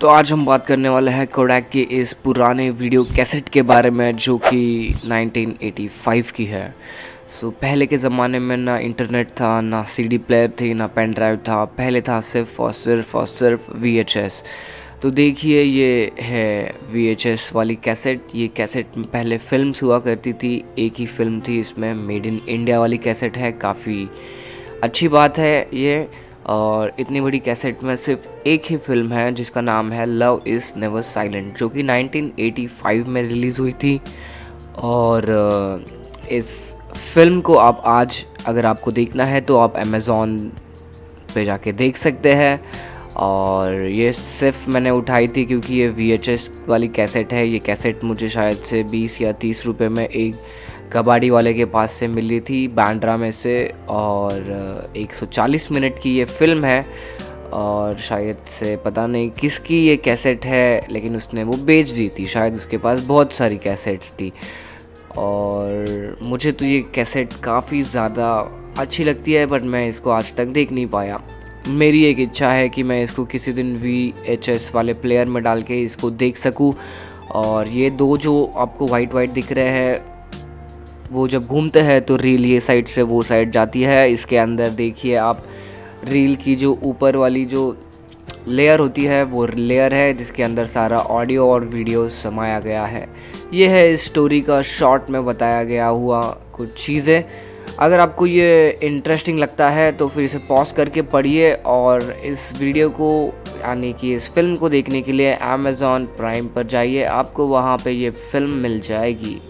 तो आज हम बात करने वाले हैं कोडैक के इस पुराने वीडियो कैसेट के बारे में जो कि 1985 की है। सो पहले के ज़माने में ना इंटरनेट था, ना सीडी प्लेयर थी, ना पेन ड्राइव था। पहले था सिर्फ और सिर्फ और सिर्फ VHS। तो देखिए ये है VHS वाली कैसेट। ये कैसेट में पहले फिल्म्स हुआ करती थी, एक ही फिल्म थी इसमें, मेड इन इंडिया वाली कैसेट है। काफ़ी अच्छी बात है ये। और इतनी बड़ी कैसेट में सिर्फ एक ही फिल्म है जिसका नाम है लव इज़ नेवर साइलेंट, जो कि 1985 में रिलीज़ हुई थी। और इस फिल्म को आप आज अगर आपको देखना है तो आप अमेज़ॉन पे जाके देख सकते हैं। और ये सिर्फ मैंने उठाई थी क्योंकि ये VHS वाली कैसेट है। ये कैसेट मुझे शायद से 20 या 30 रुपए में एक कबाड़ी वाले के पास से मिली थी बांद्रा में से। और 140 मिनट की ये फिल्म है और शायद से पता नहीं किसकी ये कैसेट है, लेकिन उसने वो बेच दी थी। शायद उसके पास बहुत सारी कैसेट्स थी। और मुझे तो ये कैसेट काफ़ी ज़्यादा अच्छी लगती है, बट मैं इसको आज तक देख नहीं पाया। मेरी एक इच्छा है कि मैं इसको किसी दिन VHS वाले प्लेयर में डाल के इसको देख सकूं। और ये दो जो आपको वाइट वाइट दिख रहे हैं, वो जब घूमते हैं तो रील ये साइड से वो साइड जाती है। इसके अंदर देखिए आप, रील की जो ऊपर वाली जो लेयर होती है वो लेयर है जिसके अंदर सारा ऑडियो और वीडियो समाया गया है। ये है स्टोरी का शॉर्ट में बताया गया हुआ कुछ चीज़ें। अगर आपको ये इंटरेस्टिंग लगता है तो फिर इसे पॉज करके पढ़िए। और इस वीडियो को यानी कि इस फिल्म को देखने के लिए Amazon Prime पर जाइए, आपको वहाँ पर ये फिल्म मिल जाएगी।